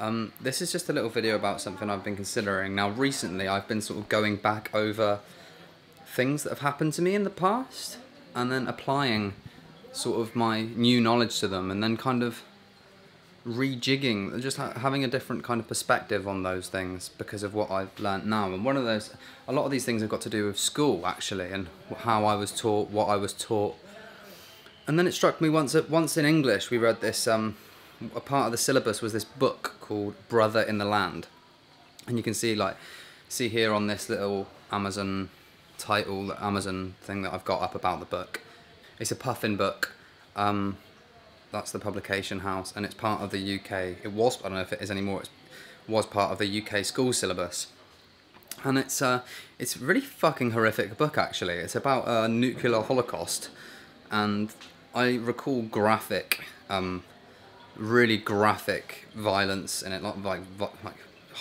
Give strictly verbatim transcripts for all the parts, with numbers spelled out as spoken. Um, this is just a little video about something I've been considering. Now recently I've been sort of going back over things that have happened to me in the past and then applying sort of my new knowledge to them and then kind of rejigging, just ha having a different kind of perspective on those things because of what I've learnt now. And one of those, a lot of these things have got to do with school actually, and how I was taught, what I was taught. And then it struck me once, once in English we read this, um, a part of the syllabus was this book called Brother in the Land, and you can see like see here on this little Amazon title, the Amazon thing that I've got up about the book. It's a puffin book. Um, that's the publication house, and it's part of the U K. It was, I don't know if it is anymore. It was part of the U K school syllabus, and it's uh, it's a really fucking horrific book actually. It's about a nuclear holocaust, and I recall graphic. Um, really graphic violence in it, like, like like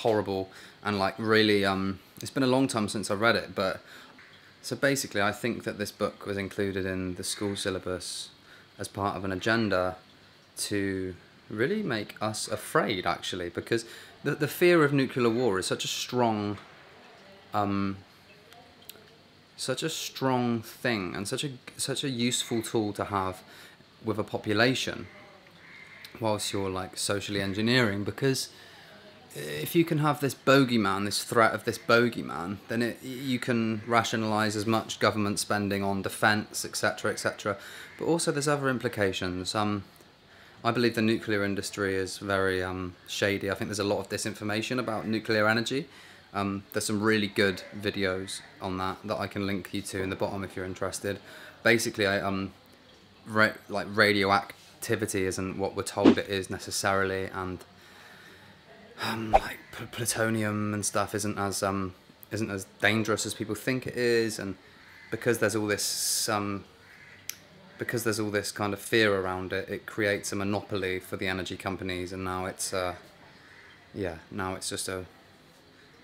horrible, and like really um it's been a long time since I read it, but so basically I think that this book was included in the school syllabus as part of an agenda to really make us afraid actually, because the, the fear of nuclear war is such a strong um such a strong thing and such a such a useful tool to have with a population whilst you're like socially engineering, because if you can have this bogeyman, this threat of this bogeyman, then it, you can rationalise as much government spending on defence, etc, et cetera. But also there's other implications. Um, I believe the nuclear industry is very um, shady. I think there's a lot of disinformation about nuclear energy. Um, there's some really good videos on that that I can link you to in the bottom if you're interested. Basically, I um, ra like radioactive activity isn't what we're told it is necessarily, and um, like pl plutonium and stuff isn't as um isn't as dangerous as people think it is, and because there's all this um because there's all this kind of fear around it, it creates a monopoly for the energy companies, and now it's uh yeah now it's just a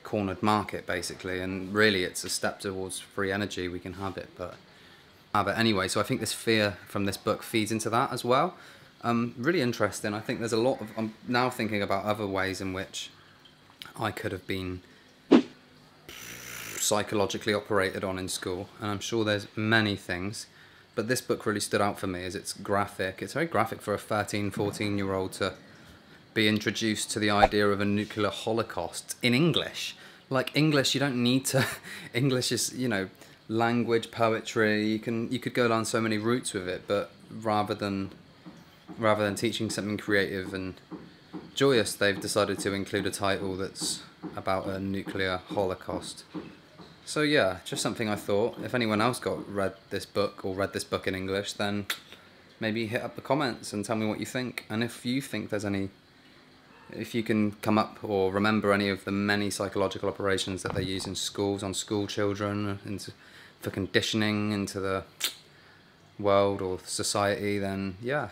cornered market basically, and really it's a step towards free energy. We can have it, but. Ah, but anyway, so I think this fear from this book feeds into that as well. Um, really interesting. I think there's a lot of... I'm now thinking about other ways in which I could have been psychologically operated on in school, and I'm sure there's many things, but this book really stood out for me as it's graphic. It's very graphic for a thirteen, fourteen year old to be introduced to the idea of a nuclear holocaust in English. Like English, you don't need to... English is, you know... language, poetry, you can you could go down so many routes with it, but rather than rather than teaching something creative and joyous, they've decided to include a title that's about a nuclear holocaust. So yeah, just something I thought. If anyone else got read this book or read this book in English, then maybe hit up the comments and tell me what you think, and if you think there's any, if you can come up or remember any of the many psychological operations that they use in schools, on school children, into, for conditioning into the world or society, then yeah,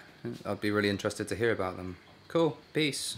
I'd be really interested to hear about them. Cool, peace.